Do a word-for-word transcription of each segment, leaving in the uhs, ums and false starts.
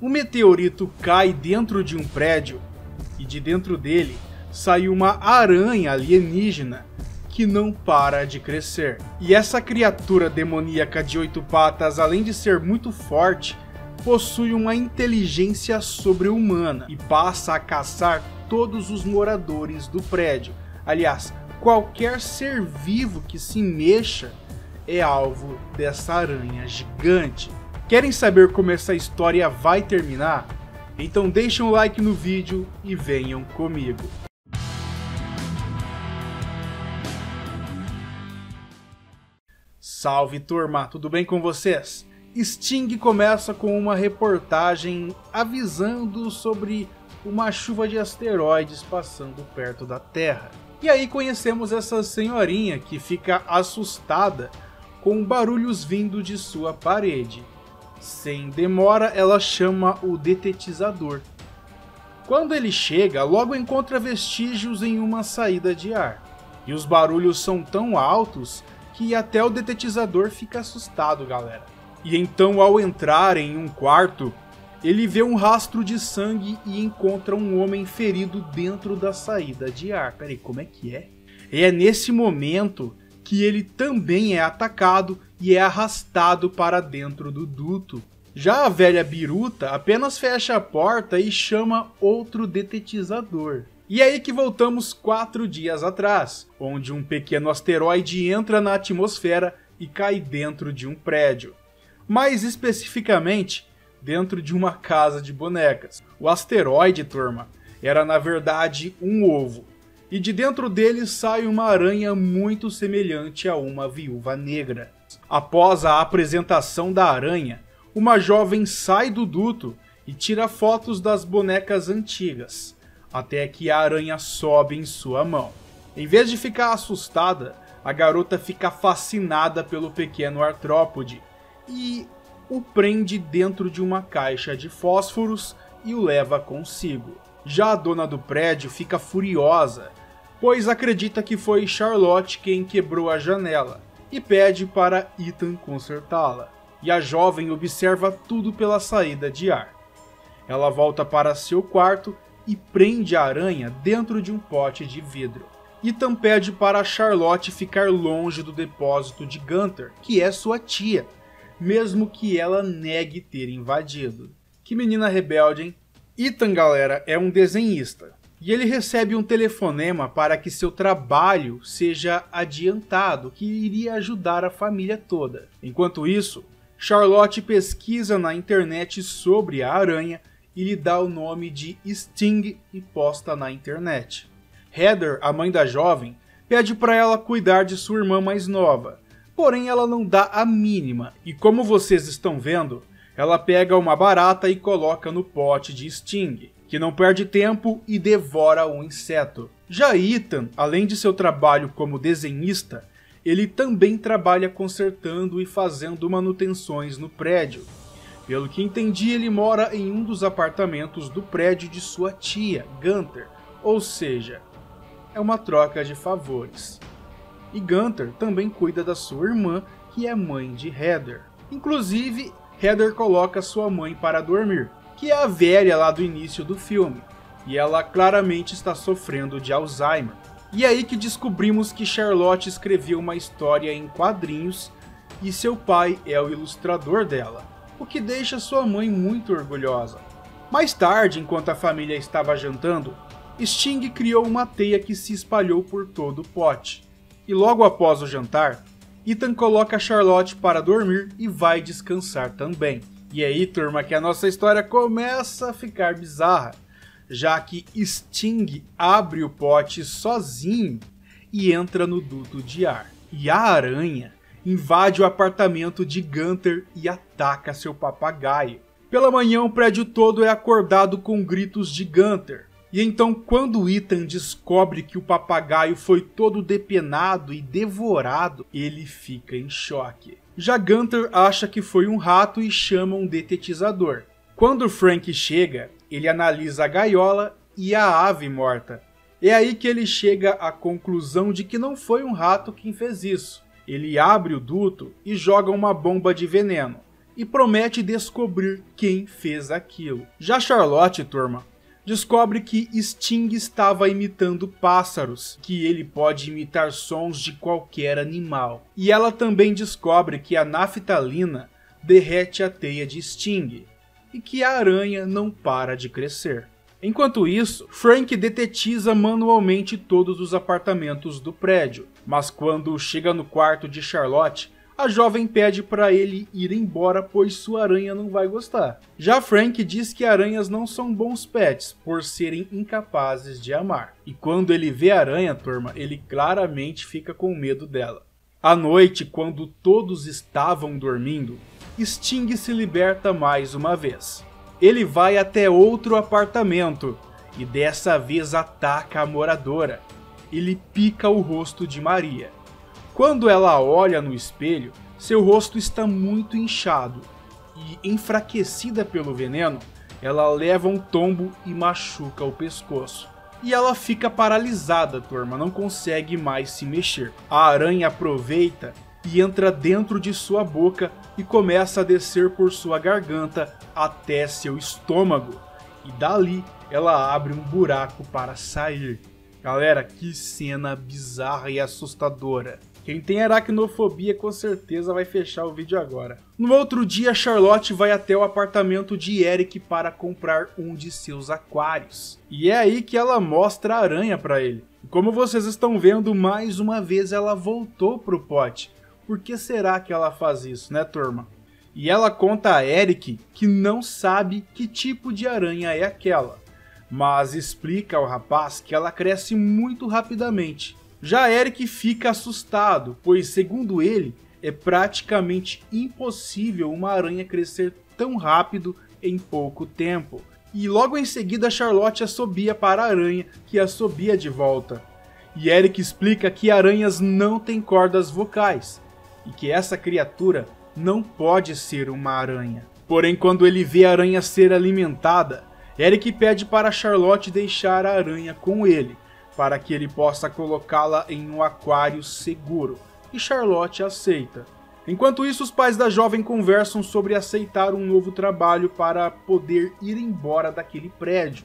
O meteorito cai dentro de um prédio e de dentro dele sai uma aranha alienígena que não para de crescer. E essa criatura demoníaca de oito patas, além de ser muito forte, possui uma inteligência sobre-humana e passa a caçar todos os moradores do prédio. Aliás, qualquer ser vivo que se mexa é alvo dessa aranha gigante. Querem saber como essa história vai terminar? Então deixem um like no vídeo e venham comigo. Salve turma, tudo bem com vocês? Sting começa com uma reportagem avisando sobre uma chuva de asteroides passando perto da Terra. E aí conhecemos essa senhorinha que fica assustada com barulhos vindo de sua parede. Sem demora, ela chama o detetizador. Quando ele chega, logo encontra vestígios em uma saída de ar. E os barulhos são tão altos que até o detetizador fica assustado, galera. E então, ao entrar em um quarto, ele vê um rastro de sangue e encontra um homem ferido dentro da saída de ar. Peraí, como é que é? E é nesse momento que ele também é atacado e é arrastado para dentro do duto. Já a velha biruta apenas fecha a porta e chama outro detetizador. E é aí que voltamos quatro dias atrás, onde um pequeno asteroide entra na atmosfera e cai dentro de um prédio. Mais especificamente, dentro de uma casa de bonecas. O asteroide, turma, era na verdade um ovo. E de dentro dele sai uma aranha muito semelhante a uma viúva negra. Após a apresentação da aranha, uma jovem sai do duto e tira fotos das bonecas antigas, até que a aranha sobe em sua mão. Em vez de ficar assustada, a garota fica fascinada pelo pequeno artrópode e o prende dentro de uma caixa de fósforos e o leva consigo. Já a dona do prédio fica furiosa, pois acredita que foi Charlotte quem quebrou a janela e pede para Ethan consertá-la. E a jovem observa tudo pela saída de ar. Ela volta para seu quarto e prende a aranha dentro de um pote de vidro. Ethan pede para Charlotte ficar longe do depósito de Gunther, que é sua tia, mesmo que ela negue ter invadido. Que menina rebelde, hein? Ethan, galera, é um desenhista e ele recebe um telefonema para que seu trabalho seja adiantado, que iria ajudar a família toda. Enquanto isso, Charlotte pesquisa na internet sobre a aranha e lhe dá o nome de Sting e posta na internet. Heather, a mãe da jovem, pede para ela cuidar de sua irmã mais nova, porém ela não dá a mínima. E como vocês estão vendo, ela pega uma barata e coloca no pote de Sting, que não perde tempo e devora um inseto. Já Ethan, além de seu trabalho como desenhista, ele também trabalha consertando e fazendo manutenções no prédio. Pelo que entendi, ele mora em um dos apartamentos do prédio de sua tia, Gunther, ou seja, é uma troca de favores. E Gunther também cuida da sua irmã, que é mãe de Heather. Inclusive, Heather coloca sua mãe para dormir, que é a velha lá do início do filme, e ela claramente está sofrendo de Alzheimer. E é aí que descobrimos que Charlotte escreveu uma história em quadrinhos e seu pai é o ilustrador dela, o que deixa sua mãe muito orgulhosa. Mais tarde, enquanto a família estava jantando, Sting criou uma teia que se espalhou por todo o pote. E logo após o jantar, Ethan coloca Charlotte para dormir e vai descansar também. E aí, turma, que a nossa história começa a ficar bizarra, já que Sting abre o pote sozinho e entra no duto de ar. E a aranha invade o apartamento de Gunther e ataca seu papagaio. Pela manhã, o prédio todo é acordado com gritos de Gunther. E então, quando Ethan descobre que o papagaio foi todo depenado e devorado, ele fica em choque. Já Gunther acha que foi um rato e chama um detetizador. Quando Frank chega, ele analisa a gaiola e a ave morta. É aí que ele chega à conclusão de que não foi um rato quem fez isso. Ele abre o duto e joga uma bomba de veneno. e promete descobrir quem fez aquilo. Já Charlotte, turma, descobre que Sting estava imitando pássaros, que ele pode imitar sons de qualquer animal. E ela também descobre que a naftalina derrete a teia de Sting e que a aranha não para de crescer. Enquanto isso, Frank detetiza manualmente todos os apartamentos do prédio, mas quando chega no quarto de Charlotte, a jovem pede para ele ir embora, pois sua aranha não vai gostar. Já Frank diz que aranhas não são bons pets, por serem incapazes de amar. E quando ele vê a aranha, turma, ele claramente fica com medo dela. À noite, quando todos estavam dormindo, Sting se liberta mais uma vez. Ele vai até outro apartamento e dessa vez ataca a moradora. Ele pica o rosto de Maria. Quando ela olha no espelho, seu rosto está muito inchado e, enfraquecida pelo veneno, ela leva um tombo e machuca o pescoço. E ela fica paralisada, turma, não consegue mais se mexer. A aranha aproveita e entra dentro de sua boca e começa a descer por sua garganta até seu estômago. E dali ela abre um buraco para sair. Galera, que cena bizarra e assustadora. Quem tem aracnofobia com certeza vai fechar o vídeo agora. No outro dia, Charlotte vai até o apartamento de Eric para comprar um de seus aquários. E é aí que ela mostra a aranha para ele. E como vocês estão vendo, mais uma vez ela voltou pro pote. Por que será que ela faz isso, né, turma? E ela conta a Eric que não sabe que tipo de aranha é aquela, mas explica ao rapaz que ela cresce muito rapidamente. Já Eric fica assustado, pois segundo ele, é praticamente impossível uma aranha crescer tão rápido em pouco tempo. E logo em seguida Charlotte assobia para a aranha, que assobia de volta. E Eric explica que aranhas não têm cordas vocais, e que essa criatura não pode ser uma aranha. Porém, quando ele vê a aranha ser alimentada, Eric pede para Charlotte deixar a aranha com ele, para que ele possa colocá-la em um aquário seguro, e Charlotte aceita. Enquanto isso, os pais da jovem conversam sobre aceitar um novo trabalho para poder ir embora daquele prédio.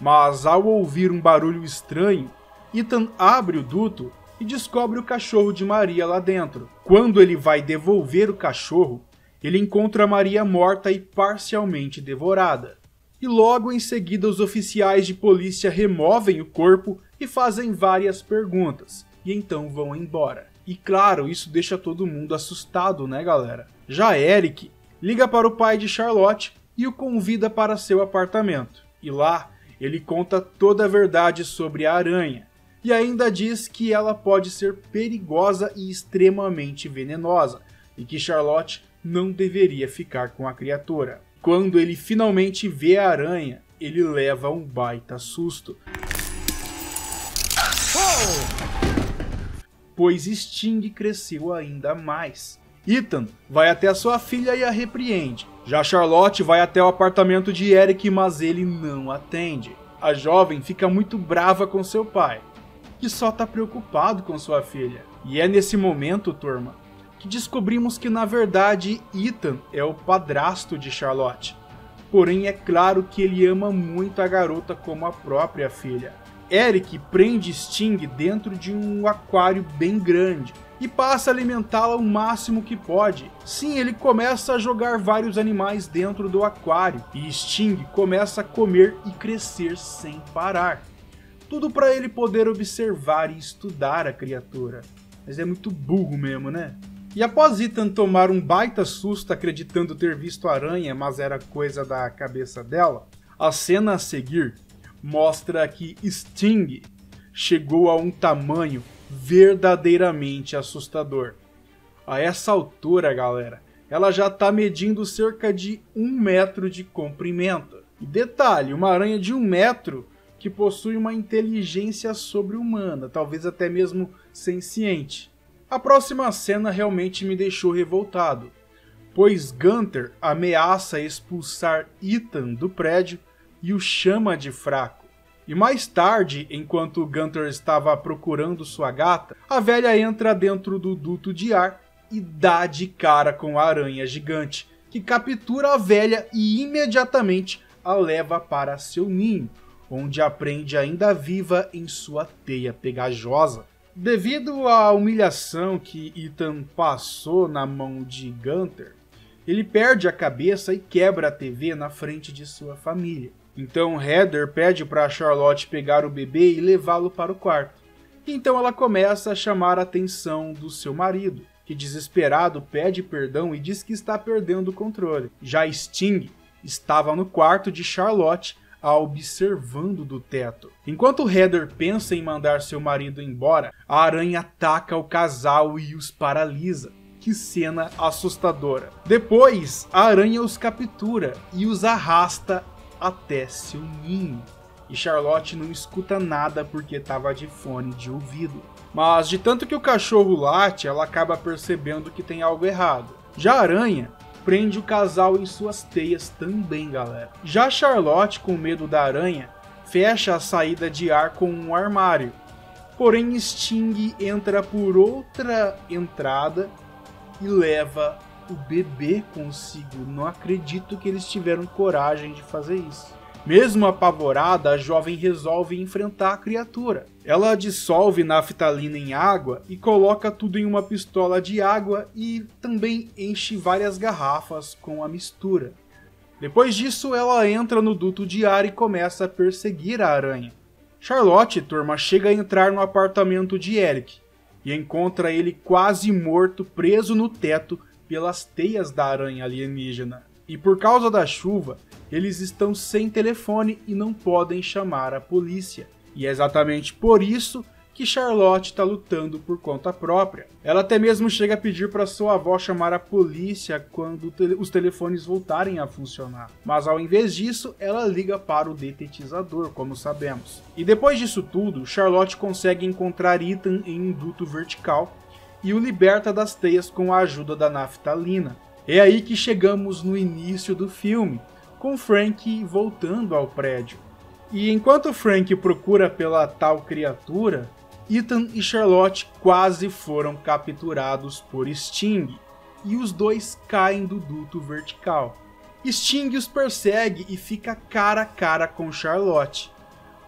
Mas ao ouvir um barulho estranho, Ethan abre o duto e descobre o cachorro de Maria lá dentro. Quando ele vai devolver o cachorro, ele encontra Maria morta e parcialmente devorada. E logo em seguida os oficiais de polícia removem o corpo e fazem várias perguntas, e então vão embora. E claro, isso deixa todo mundo assustado, né, galera? Já Eric liga para o pai de Charlotte e o convida para seu apartamento. E lá, ele conta toda a verdade sobre a aranha, e ainda diz que ela pode ser perigosa e extremamente venenosa, e que Charlotte não deveria ficar com a criatura. Quando ele finalmente vê a aranha, ele leva um baita susto, pois Sting cresceu ainda mais. Ethan vai até sua filha e a repreende. Já Charlotte vai até o apartamento de Eric, mas ele não atende. A jovem fica muito brava com seu pai, que só tá preocupado com sua filha. E é nesse momento, turma, que descobrimos que na verdade Ethan é o padrasto de Charlotte. Porém é claro que ele ama muito a garota como a própria filha. Eric prende Sting dentro de um aquário bem grande e passa a alimentá-la o máximo que pode. Sim, ele começa a jogar vários animais dentro do aquário e Sting começa a comer e crescer sem parar. Tudo para ele poder observar e estudar a criatura. Mas é muito burro mesmo, né? E após Ethan tomar um baita susto acreditando ter visto a aranha, mas era coisa da cabeça dela, a cena a seguir mostra que Sting chegou a um tamanho verdadeiramente assustador. A essa altura, galera, ela já está medindo cerca de um metro de comprimento. E detalhe, uma aranha de um metro que possui uma inteligência sobre-humana, talvez até mesmo senciente. A próxima cena realmente me deixou revoltado, pois Gunther ameaça expulsar Ethan do prédio e o chama de fraco. E mais tarde, enquanto Gunther estava procurando sua gata, a velha entra dentro do duto de ar e dá de cara com a aranha gigante, que captura a velha e imediatamente a leva para seu ninho, onde aprende ainda viva em sua teia pegajosa. Devido à humilhação que Ethan passou na mão de Gunther, ele perde a cabeça e quebra a T V na frente de sua família. Então Heather pede para Charlotte pegar o bebê e levá-lo para o quarto. Então ela começa a chamar a atenção do seu marido, que desesperado pede perdão e diz que está perdendo o controle. Já Sting estava no quarto de Charlotte, a observando do teto. Enquanto Heather pensa em mandar seu marido embora, a aranha ataca o casal e os paralisa. Que cena assustadora! Depois, a aranha os captura e os arrasta até seu ninho. E Charlotte não escuta nada porque estava de fone de ouvido. Mas de tanto que o cachorro late, ela acaba percebendo que tem algo errado. Já a aranha prende o casal em suas teias também, galera. Já Charlotte, com medo da aranha, fecha a saída de ar com um armário. Porém, Sting entra por outra entrada e leva o bebê consigo. Não acredito que eles tiveram coragem de fazer isso. Mesmo apavorada, a jovem resolve enfrentar a criatura. Ela dissolve naftalina em água e coloca tudo em uma pistola de água e também enche várias garrafas com a mistura. Depois disso, ela entra no duto de ar e começa a perseguir a aranha. Charlotte, turma, chega a entrar no apartamento de Eric e encontra ele quase morto, preso no teto pelas teias da aranha alienígena. E por causa da chuva, eles estão sem telefone e não podem chamar a polícia. E é exatamente por isso que Charlotte está lutando por conta própria. Ela até mesmo chega a pedir para sua avó chamar a polícia quando os telefones voltarem a funcionar. Mas ao invés disso, ela liga para o detetizador, como sabemos. E depois disso tudo, Charlotte consegue encontrar Ethan em um duto vertical e o liberta das teias com a ajuda da naftalina. É aí que chegamos no início do filme, com Frank voltando ao prédio. E enquanto Frank procura pela tal criatura, Ethan e Charlotte quase foram capturados por Sting, e os dois caem do duto vertical. Sting os persegue e fica cara a cara com Charlotte.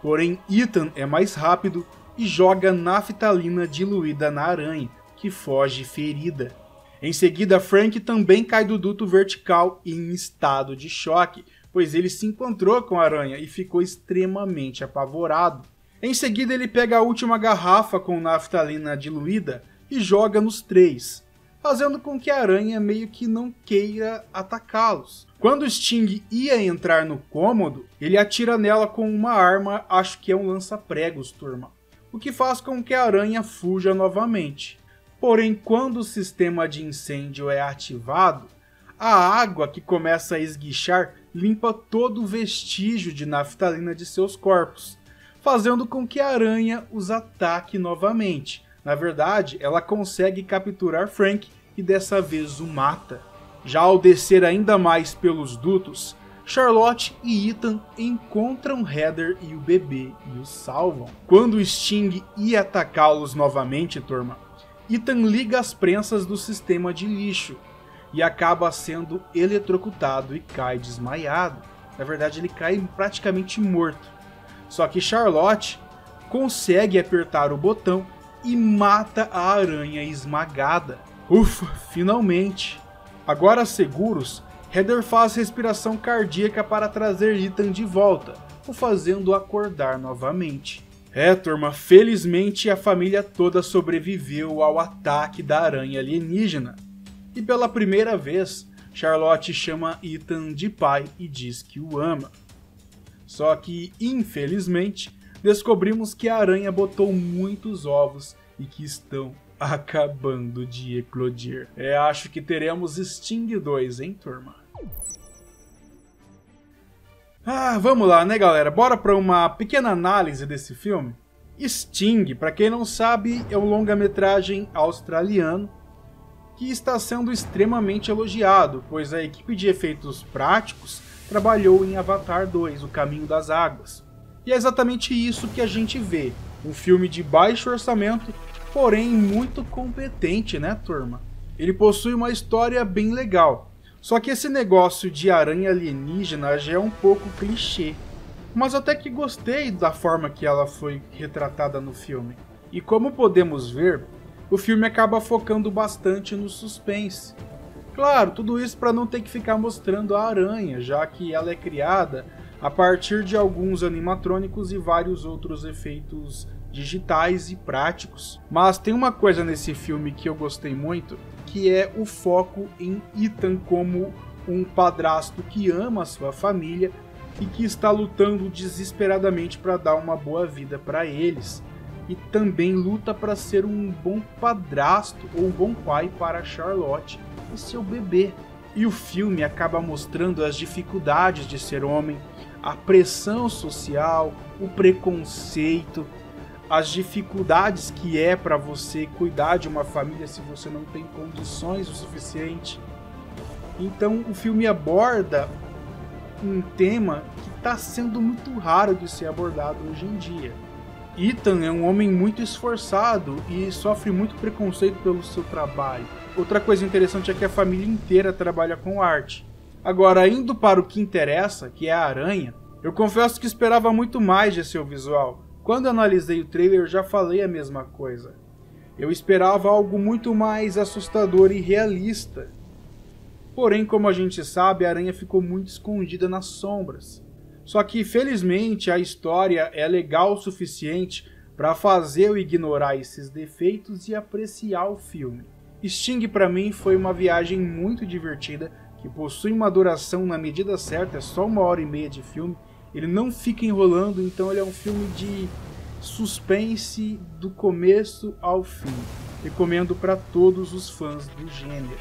Porém, Ethan é mais rápido e joga naftalina diluída na aranha, que foge ferida. Em seguida, Frank também cai do duto vertical em estado de choque, pois ele se encontrou com a aranha e ficou extremamente apavorado. Em seguida, ele pega a última garrafa com naftalina diluída e joga nos três, fazendo com que a aranha meio que não queira atacá-los. Quando Sting ia entrar no cômodo, ele atira nela com uma arma, acho que é um lança-pregos, turma, o que faz com que a aranha fuja novamente. Porém, quando o sistema de incêndio é ativado, a água que começa a esguichar limpa todo o vestígio de naftalina de seus corpos, fazendo com que a aranha os ataque novamente. Na verdade, ela consegue capturar Frank e dessa vez o mata. Já ao descer ainda mais pelos dutos, Charlotte e Ethan encontram Heather e o bebê e os salvam. Quando Sting ia atacá-los novamente, turma, Ethan liga as prensas do sistema de lixo e acaba sendo eletrocutado e cai desmaiado. Na verdade, ele cai praticamente morto. Só que Charlotte consegue apertar o botão e mata a aranha esmagada. Ufa, finalmente! Agora seguros, Heather faz respiração cardíaca para trazer Ethan de volta, o fazendo acordar novamente. É, turma, felizmente a família toda sobreviveu ao ataque da aranha alienígena. E pela primeira vez, Charlotte chama Ethan de pai e diz que o ama. Só que, infelizmente, descobrimos que a aranha botou muitos ovos e que estão acabando de eclodir. É, acho que teremos Sting dois, hein, turma? Ah, vamos lá, né, galera? Bora para uma pequena análise desse filme. Sting, para quem não sabe, é um longa-metragem australiano que está sendo extremamente elogiado, pois a equipe de efeitos práticos trabalhou em Avatar dois, O Caminho das Águas. E é exatamente isso que a gente vê, um filme de baixo orçamento, porém muito competente, né, turma? Ele possui uma história bem legal, Só que esse negócio de aranha alienígena já é um pouco clichê. Mas até que gostei da forma que ela foi retratada no filme. E como podemos ver, o filme acaba focando bastante no suspense. Claro, tudo isso para não ter que ficar mostrando a aranha, já que ela é criada a partir de alguns animatrônicos e vários outros efeitos digitais e práticos. Mas tem uma coisa nesse filme que eu gostei muito, que é o foco em Ethan como um padrasto que ama a sua família e que está lutando desesperadamente para dar uma boa vida para eles. E também luta para ser um bom padrasto ou um bom pai para Charlotte e seu bebê. E o filme acaba mostrando as dificuldades de ser homem, a pressão social, o preconceito, as dificuldades que é para você cuidar de uma família se você não tem condições o suficiente. Então o filme aborda um tema que está sendo muito raro de ser abordado hoje em dia. Ethan é um homem muito esforçado e sofre muito preconceito pelo seu trabalho. Outra coisa interessante é que a família inteira trabalha com arte. Agora, indo para o que interessa, que é a aranha, eu confesso que esperava muito mais de seu visual. Quando analisei o trailer, já falei a mesma coisa. Eu esperava algo muito mais assustador e realista. Porém, como a gente sabe, a aranha ficou muito escondida nas sombras. Só que, felizmente, a história é legal o suficiente para fazer eu ignorar esses defeitos e apreciar o filme. Sting, para mim, foi uma viagem muito divertida, que possui uma duração na medida certa, é só uma hora e meia de filme. Ele não fica enrolando, então ele é um filme de suspense do começo ao fim. Recomendo para todos os fãs do gênero.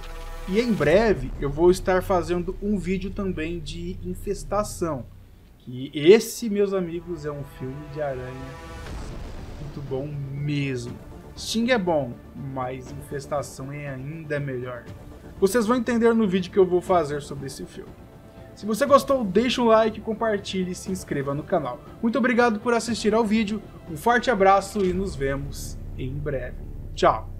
E em breve eu vou estar fazendo um vídeo também de Infestação. E esse, meus amigos, é um filme de aranha muito bom mesmo. Sting é bom, mas Infestação é ainda melhor. Vocês vão entender no vídeo que eu vou fazer sobre esse filme. Se você gostou, deixa um like, compartilhe e se inscreva no canal. Muito obrigado por assistir ao vídeo, um forte abraço e nos vemos em breve. Tchau!